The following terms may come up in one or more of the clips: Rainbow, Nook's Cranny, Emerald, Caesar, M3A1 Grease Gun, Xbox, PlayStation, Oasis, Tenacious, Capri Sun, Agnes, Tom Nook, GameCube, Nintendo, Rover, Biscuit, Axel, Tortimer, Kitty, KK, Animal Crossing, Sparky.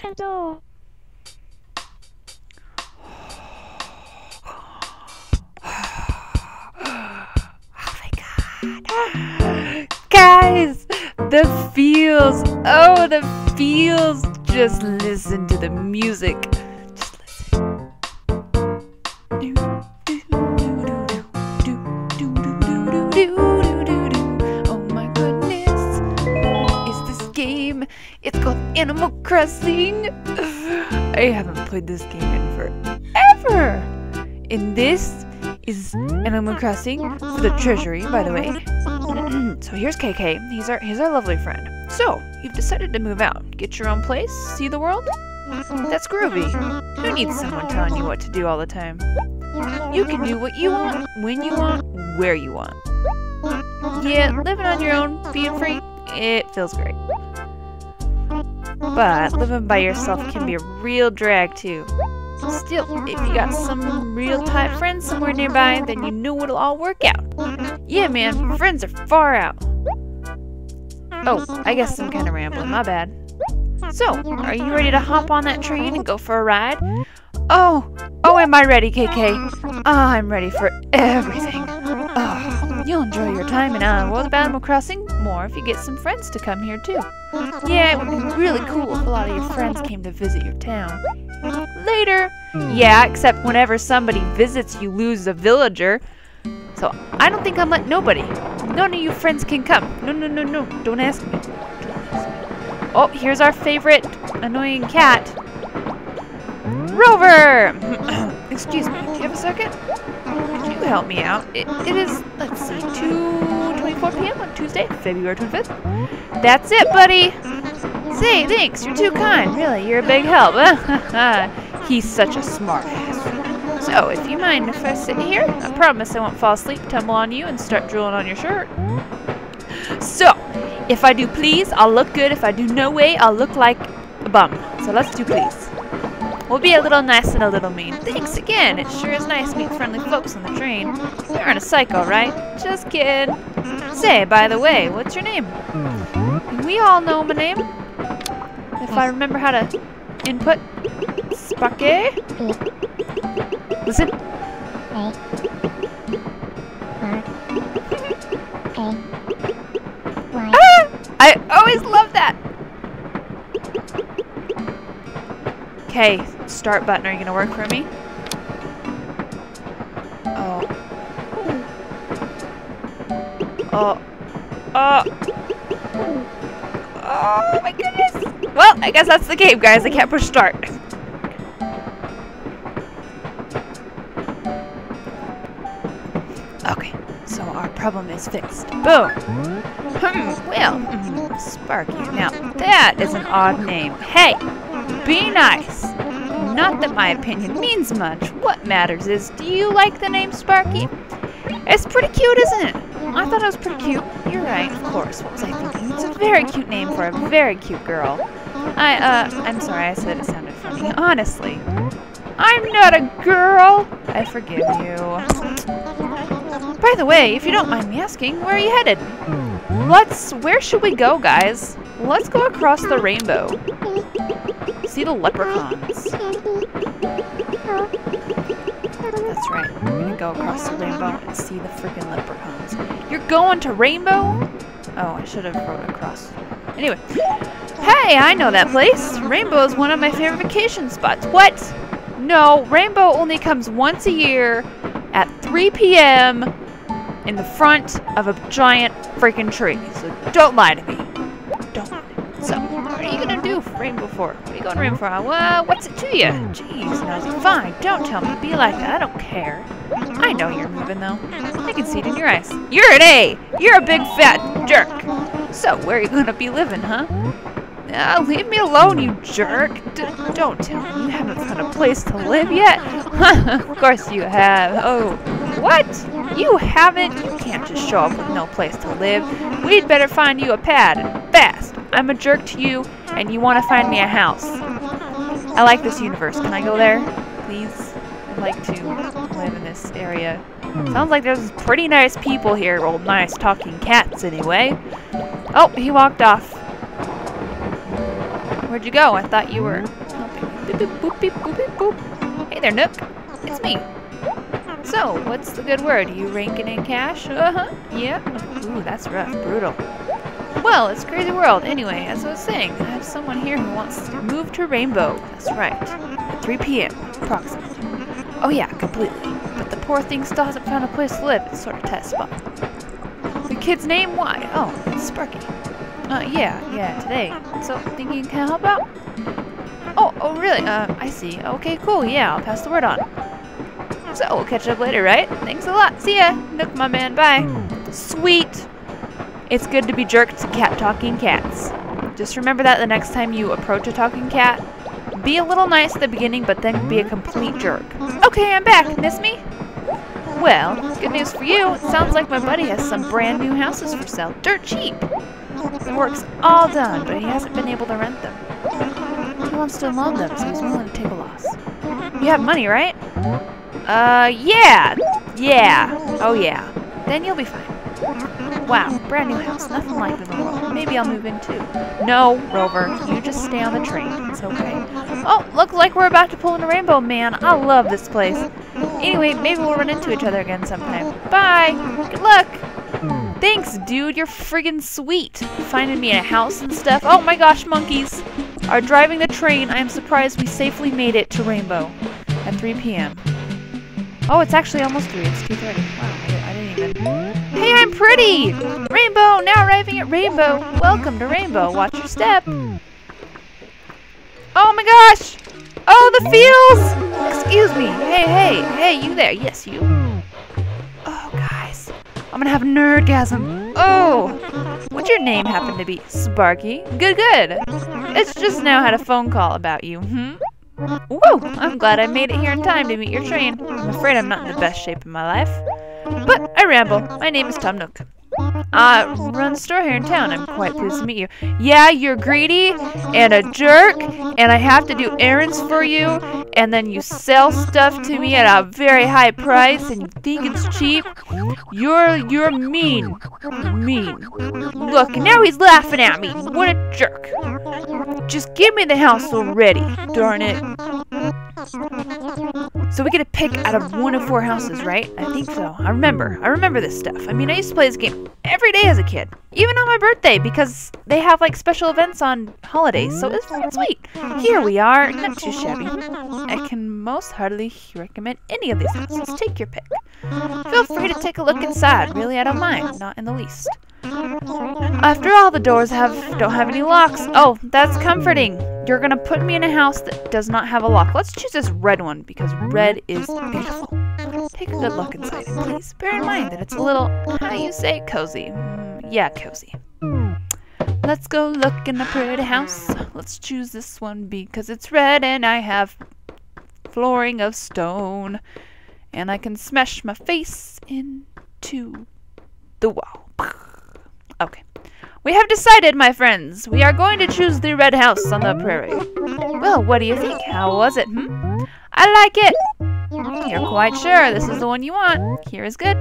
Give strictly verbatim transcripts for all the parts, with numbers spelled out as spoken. Nintendo. Guys, the feels, oh the feels, just listen to the music, just listen. Do, do, do, do, do, do, do, do, do, do, do. Oh my goodness, what is this game? It's called Animal Crossing. I haven't played this game in forever. And this is Animal Crossing for the Treasury, by the way. So here's K K. He's our he's our lovely friend. So you've decided to move out, get your own place, see the world. That's groovy. Who needs someone telling you what to do all the time? You can do what you want, when you want, where you want. Yeah, living on your own, being free, it feels great. But living by yourself can be a real drag too. Still, if you got some real tight friends somewhere nearby, then you know it'll all work out. Yeah, man, friends are far out. Oh, I guess I'm kind of rambling, my bad. So, are you ready to hop on that train and go for a ride? Oh, oh, am I ready, K K? I'm ready for everything. Oh, you'll enjoy your time in our world of Animal Crossing more if you get some friends to come here, too. Yeah, it would be really cool if a lot of your friends came to visit your town. Later! Yeah, except whenever somebody visits, you lose a villager. So, I don't think I'm letting nobody. None of you friends can come. No, no, no, no. Don't ask me. Don't ask me. Oh, here's our favorite annoying cat. Rover! Excuse me, do you have a second? Could you help me out? It, it is, let's see, two twenty-four p m on Tuesday, February twenty-fifth. That's it, buddy! Say, thanks, you're too kind. Really, you're a big help. He's such a smart ass. So, if you mind if I sit here, I promise I won't fall asleep, tumble on you, and start drooling on your shirt. So, if I do please, I'll look good. If I do no way, I'll look like a bum. So let's do please. We'll be a little nice and a little mean. Thanks again. It sure is nice meeting friendly folks on the train. You aren't a psycho, right? Just kidding. Say, by the way, what's your name? We all know my name. If I remember how to input. Sparky? Listen. Ah! I always love that! Okay, start button. Are you gonna work for me? Oh. Oh. Oh. Oh my goodness! Well, I guess that's the game, guys. I can't push start. Okay, so our problem is fixed. Boom! Hmm, well, Sparky. Now, that is an odd name. Hey, be nice. Not that my opinion means much. What matters is, do you like the name Sparky? It's pretty cute, isn't it? I thought it was pretty cute. You're right, of course. What was I thinking? It's a very cute name for a very cute girl. I, uh, I'm sorry, I said it sounded funny. Honestly. I'm not a girl! I forgive you. By the way, if you don't mind me asking, where are you headed? Let's, where should we go, guys? Let's go across the rainbow. See the leprechauns. That's right, we're gonna go across the rainbow and see the freaking leprechauns. You're going to Rainbow? Oh, I should have wrote across. Anyway. Hey, I know that place. Rainbow is one of my favorite vacation spots. What? No, Rainbow only comes once a year at three p m in the front of a giant freaking tree. So don't lie to me. Don't. So, what are you gonna do for Rainbow for? What are you going to Rainbow for? Well, what's it to you? Jeez, Nazi. Fine, don't tell me. Be like that. I don't care. I know you're moving, though. I can see it in your eyes. You're an A! You're a big fat jerk! So, where are you gonna be living, huh? Uh, leave me alone, you jerk! D don't tell me you haven't found a place to live yet! Of course you have! Oh, what? You haven't? You can't just show up with no place to live. We'd better find you a pad, and fast! I'm a jerk to you, and you want to find me a house. I like this universe. Can I go there? Please? I'd like to live in this area. Sounds like there's pretty nice people here. Old nice talking cats, anyway. Oh, he walked off. Where'd you go? I thought you were helping. Boop, boop, boop, beep, boop, beep, boop. Hey there, Nook. It's me. So, what's the good word? Are you ranking in cash? Uh-huh. Yep. Ooh, that's rough. Brutal. Well, it's a crazy world. Anyway, as I was saying, I have someone here who wants to move to Rainbow. That's right. At three p m approximately. Oh yeah, completely. But the poor thing still hasn't found a place to live. It's sort of a test spot. The kid's name? Why? Oh, it's Sparky. Uh, yeah, yeah, today. So, thinking you can help out? Oh, oh really? Uh, I see. Okay, cool. Yeah, I'll pass the word on. So, we'll catch up later, right? Thanks a lot. See ya. Nook, my man. Bye. Sweet. It's good to be jerked to cat-talking cats. Just remember that the next time you approach a talking cat. Be a little nice at the beginning, but then be a complete jerk. Okay, I'm back. Miss me? Well, good news for you. It sounds like my buddy has some brand new houses for sale. Dirt cheap. The work's all done, but he hasn't been able to rent them. He wants to loan them, so he's willing to take a loss. You have money, right? Uh, yeah. Yeah. Oh, yeah. Then you'll be fine. Wow, brand new house. Nothing like it in the world. Maybe I'll move in, too. No, Rover. You just stay on the train. It's okay. Oh, looks like we're about to pull in a Rainbow, man. I love this place. Anyway, maybe we'll run into each other again sometime. Bye. Good luck. Thanks, dude. You're friggin' sweet. Finding me a house and stuff. Oh, my gosh, monkeys are driving the train. I am surprised we safely made it to Rainbow at three p m Oh, it's actually almost three. It's two thirty. Wow, I didn't even... Hey, I'm pretty! Rainbow, now arriving at Rainbow. Welcome to Rainbow. Watch your step. Oh, my gosh! Oh, the feels! Excuse me. Hey, hey, hey, you there. Yes, you. Oh, guys. I'm gonna have a nerdgasm. Oh! What's your name happen to be? Sparky? Good, good. It's just now had a phone call about you, hmm? Whoa! I'm glad I made it here in time to meet your train. I'm afraid I'm not in the best shape of my life. But I ramble. My name is Tom Nook. I run a store here in town. I'm quite pleased to meet you. Yeah, you're greedy and a jerk, and I have to do errands for you, and then you sell stuff to me at a very high price, and you think it's cheap. You're you're mean, mean. Look, now he's laughing at me. What a jerk! Just give me the house already, darn it. So we get a pick out of one of four houses, right? I think so. I remember. I remember this stuff. I mean, I used to play this game every day as a kid. Even on my birthday, because they have, like, special events on holidays, so it's freaking sweet. Here we are. Not too shabby. I can most heartily recommend any of these houses. Take your pick. Feel free to take a look inside. Really, I don't mind. Not in the least. After all, the doors have don't have any locks. Oh, that's comforting. You're gonna put me in a house that does not have a lock. Let's choose this red one, because red is beautiful. Take a good look inside it, please. Bear in mind that it's a little, how do you say, cozy. Mm, yeah, cozy. Let's go look in a pretty house. Let's choose this one because it's red and I have flooring of stone. And I can smash my face into the wall. Okay. We have decided, my friends. We are going to choose the red house on the prairie. Well, what do you think? How was it, hmm? I like it. You're quite sure this is the one you want. Here is good.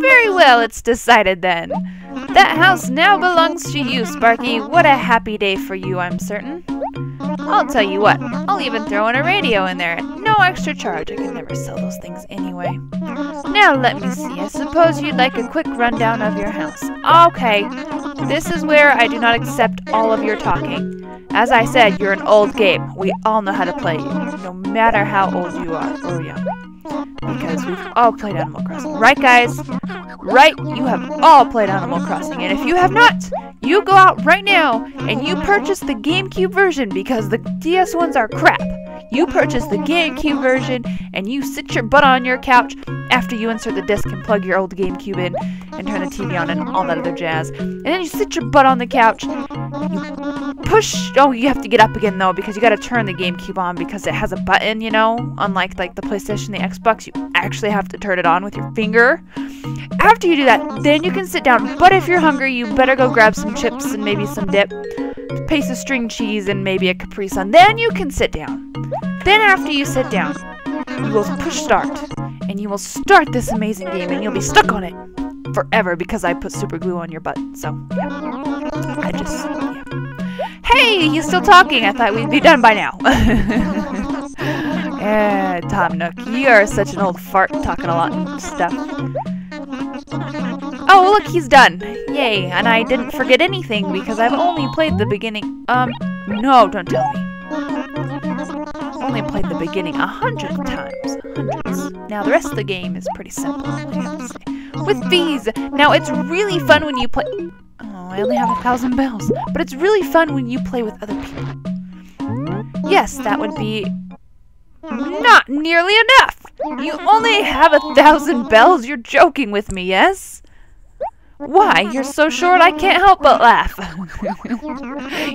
Very well, it's decided then. That house now belongs to you, Sparky. What a happy day for you, I'm certain. I'll tell you what, I'll even throw in a radio in there. No extra charge. I can never sell those things anyway. Now let me see. I suppose you'd like a quick rundown of your house. Okay. This is where I do not accept all of your talking. As I said, you're an old game. We all know how to play you, no matter how old you are or young. Because we've all played Animal Crossing. Right, guys? Right? You have all played Animal Crossing. And if you have not, you go out right now and you purchase the GameCube version because the D S ones are crap. You purchase the GameCube version and you sit your butt on your couch after you insert the disc and plug your old GameCube in and turn the T V on and all that other jazz. And then you sit your butt on the couch, you push... Oh, you have to get up again, though, because you gotta turn the GameCube on because it has a button, you know? Unlike, like, the PlayStation, the Xbox, you actually have to turn it on with your finger. After you do that, then you can sit down. But if you're hungry, you better go grab some chips and maybe some dip, a piece of string cheese and maybe a Capri Sun. Then you can sit down. Then after you sit down, you will push start. And you will start this amazing game and you'll be stuck on it forever because I put super glue on your butt. So, yeah. I just... Yeah. Hey, he's still talking. I thought we'd be done by now. uh, Tom Nook, you are such an old fart talking a lot and stuff. Oh, look, he's done. Yay, and I didn't forget anything because I've only played the beginning. Um, no, don't tell me. Only played the beginning a hundred times. Hundreds. Now the rest of the game is pretty simple, I have to say. With these! Now it's really fun when you play... Oh, I only have a thousand bells. But it's really fun when you play with other people. Yes, that would be... not nearly enough! You only have a thousand bells? You're joking with me, yes? Why? You're so short I can't help but laugh.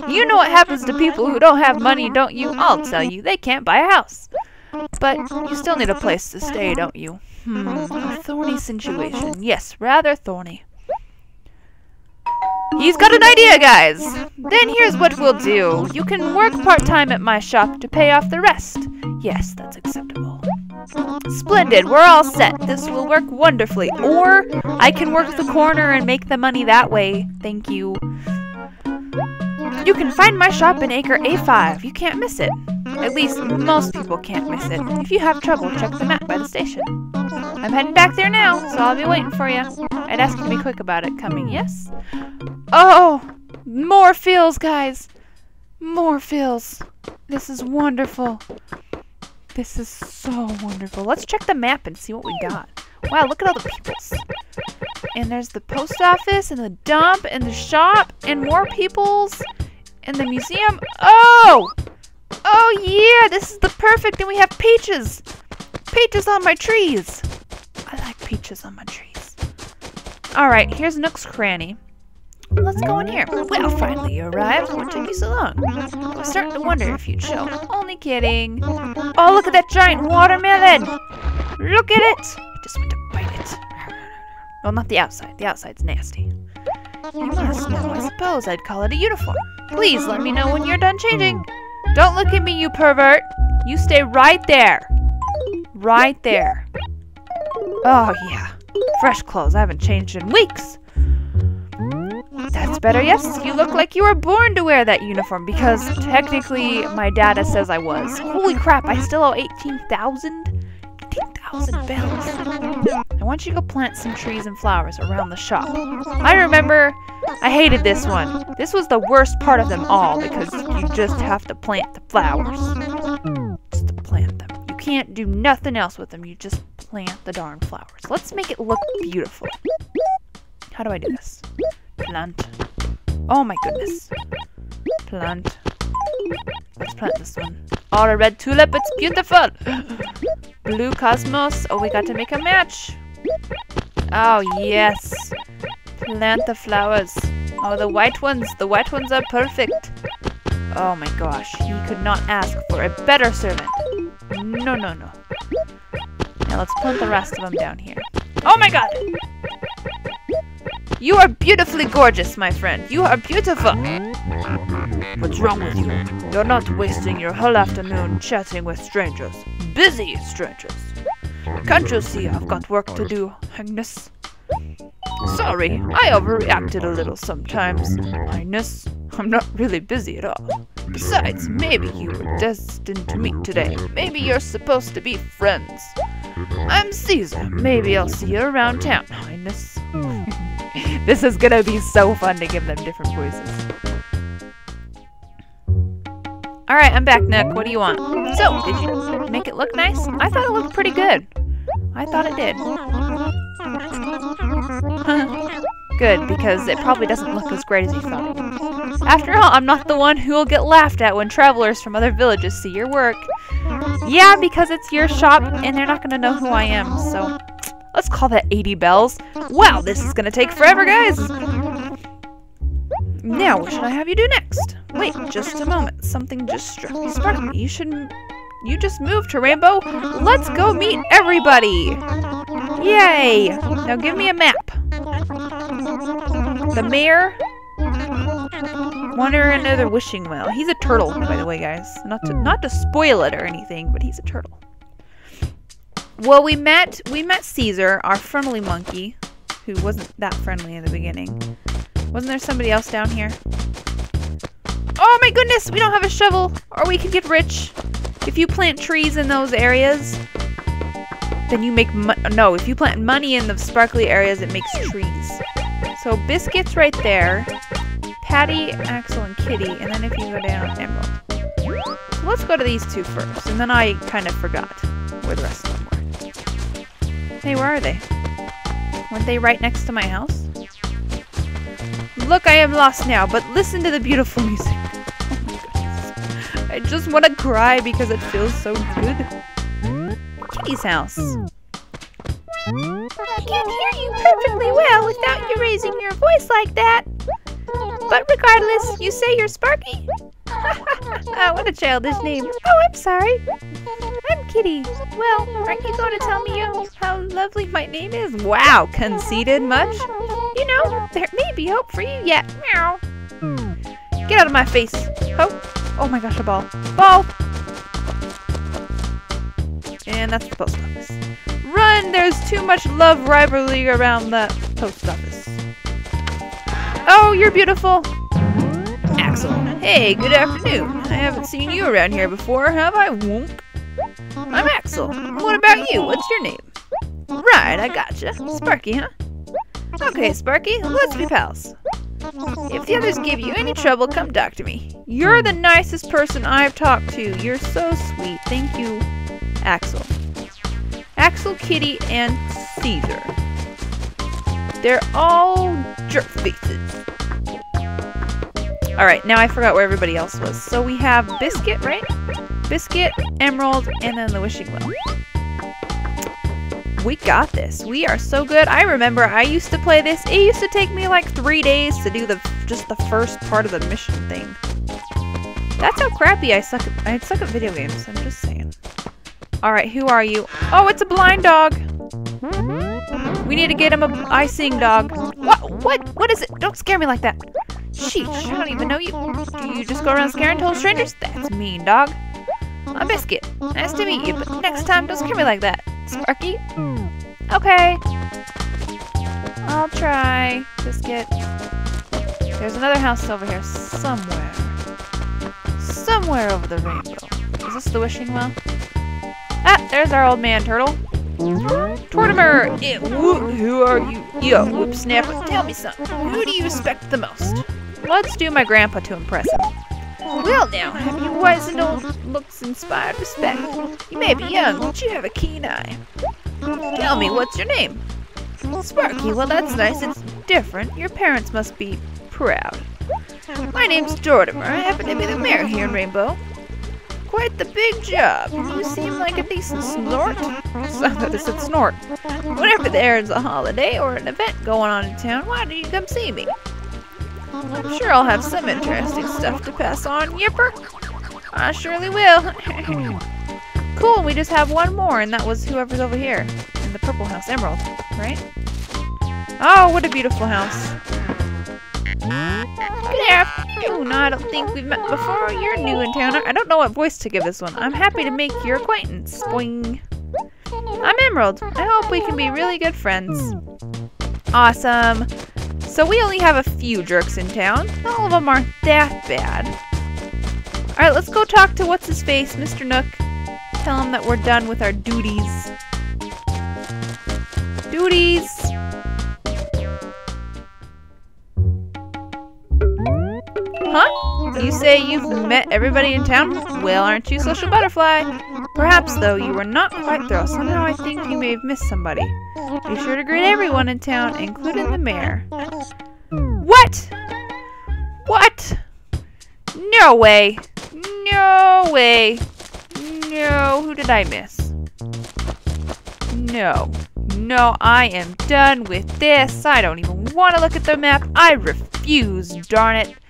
You know what happens to people who don't have money, don't you? I'll tell you, they can't buy a house. But you still need a place to stay, don't you? Hmm, a thorny situation. Yes, rather thorny. He's got an idea, guys! Then here's what we'll do. You can work part-time at my shop to pay off the rest. Yes, that's acceptable. Splendid, we're all set. This will work wonderfully. Or I can work the corner and make the money that way. Thank you. You can find my shop in acre A five. You can't miss it. At least most people can't miss it. If you have trouble, check the map by the station. I'm heading back there now, so I'll be waiting for you. And ask you to be quick about it coming, yes? Oh, more fills, guys. More fills. This is wonderful. This is so wonderful. Let's check the map and see what we got. Wow, look at all the peoples. And there's the post office, and the dump, and the shop, and more peoples, and the museum. Oh! Oh, yeah! This is the perfect, and we have peaches! Peaches on my trees! I like peaches on my trees. Alright, here's Nook's Cranny. Let's go in here. Well, finally you arrived. What took you so long? I was starting to wonder if you'd show. Only kidding. Oh, look at that giant watermelon! Look at it! I just went to bite it. Well, not the outside. The outside's nasty. You must know, I suppose I'd call it a uniform. Please let me know when you're done changing. Don't look at me, you pervert! You stay right there! Right there. Oh, yeah. Fresh clothes. I haven't changed in weeks. That's better, yes. You look like you were born to wear that uniform, because technically my data says I was. Holy crap, I still owe eighteen thousand? eighteen thousand bells. I want you to go plant some trees and flowers around the shop. I remember I hated this one. This was the worst part of them all, because you just have to plant the flowers. Just to plant them. You can't do nothing else with them. You just plant the darn flowers. Let's make it look beautiful. How do I do this? Plant. Oh my goodness. Plant. Let's plant this one. Oh, a red tulip. It's beautiful. Blue cosmos. Oh, we got to make a match. Oh, yes. Plant the flowers. Oh, the white ones. The white ones are perfect. Oh my gosh. You could not ask for a better servant. No, no, no. Now let's plant the rest of them down here. Oh my god. You are beautifully gorgeous, my friend. You are beautiful. What's wrong with you? You're not wasting your whole afternoon chatting with strangers. Busy strangers. Can't you see I've got work to do, Agnes? Sorry, I overreacted a little sometimes, Agnes. I'm not really busy at all. Besides, maybe you were destined to meet today. Maybe you're supposed to be friends. I'm Caesar. Maybe I'll see you around town, Agnes. This is gonna be so fun to give them different voices. Alright, I'm back, Nook. What do you want? So, did you make it look nice? I thought it looked pretty good. I thought it did. Good, because it probably doesn't look as great as you thought it did. After all, I'm not the one who will get laughed at when travelers from other villages see your work. Yeah, because it's your shop, and they're not gonna know who I am, so... Let's call that eighty bells. Wow, this is gonna take forever, guys! Now, what should I have you do next? Wait, just a moment. Something just struck me. Sparky, you shouldn't... You just moved to Rainbow? Let's go meet everybody! Yay! Now give me a map. The mayor... Wander another wishing well. He's a turtle, by the way, guys. Not to, not to spoil it or anything, but he's a turtle. Well, we met we met Caesar, our friendly monkey, who wasn't that friendly in the beginning. Wasn't there somebody else down here? Oh my goodness, we don't have a shovel, or we could get rich. If you plant trees in those areas, then you make mo- no, if you plant money in the sparkly areas, it makes trees. So Biscuit's right there, Patty, Axel, and Kitty, and then if you go down, Emerald. So let's go to these two first, and then I kind of forgot where the rest of them were. Hey, where are they? Weren't they right next to my house? Look, I am lost now, but listen to the beautiful music. Oh my goodness. I just want to cry because it feels so good. Kitty's house. I can't hear you perfectly well without you raising your voice like that. But regardless, you say you're Sparky? Oh, what a childish name. Oh, I'm sorry. I'm Kitty. Well, aren't you going to tell me how lovely my name is? Wow, conceited much? You know, there may be hope for you yet. Meow. Get out of my face. Oh, oh my gosh, a ball. Ball! And that's the post office. Run! There's too much love rivalry around the post office. Oh, you're beautiful. Axel. Hey, good afternoon. I haven't seen you around here before, have I? Wonk. I'm Axel. What about you? What's your name? Right, I gotcha. Sparky, huh? Okay, Sparky, let's be pals. If the others give you any trouble, come talk to me. You're the nicest person I've talked to. You're so sweet. Thank you, Axel. Axel, Kitty, and Caesar. They're all jerk faces. Alright, now I forgot where everybody else was. So we have Biscuit, right? Biscuit, Emerald, and then the Wishing Well. We got this. We are so good. I remember I used to play this. It used to take me like three days to do the just the first part of the mission thing. That's how crappy I suck at, I suck at video games. I'm just saying. Alright, who are you? Oh, it's a blind dog. We need to get him a I sing dog. What? What? What is it? Don't scare me like that. Sheesh, I don't even know you. Do you just go around scaring total strangers? That's mean, dog. I'm Biscuit. Nice to meet you, but next time don't scare me like that. Sparky? Okay. I'll try. Biscuit. There's another house over here somewhere. Somewhere over the rainbow. Is this the wishing well? Ah, there's our old man turtle. Tortimer! Ew, who are you? Yo, whoop snap, tell me something. Who do you respect the most? Let's do my grandpa to impress him. Well now, have you wise and old looks inspired respect? You may be young, but you have a keen eye. Tell me, what's your name? Sparky, well that's nice, it's different. Your parents must be proud. My name's Tortimer, I happen to be the mayor here in Rainbow. Quite the big job. You seem like a decent snort. Something said snort. Whenever there's a holiday or an event going on in town, why do you come see me? I'm sure I'll have some interesting stuff to pass on, yipper. I surely will. Cool, we just have one more, and that was whoever's over here in the purple house, Emerald, right? Oh, what a beautiful house. Good afternoon. I don't think we've met before. You're new in town. I don't know what voice to give this one. I'm happy to make your acquaintance. Boing. I'm Emerald. I hope we can be really good friends. Awesome. So we only have a few jerks in town. All of them aren't that bad. Alright, let's go talk to what's-his-face, Mister Nook. Tell him that we're done with our duties. Duties. Huh? You say you've met everybody in town? Well, aren't you, social butterfly? Perhaps, though, you were not quite thorough. Somehow I think you may have missed somebody. Be sure to greet everyone in town, including the mayor. What? What? No way. No way. No. Who did I miss? No. No, I am done with this. I don't even want to look at the map. I refuse, darn it.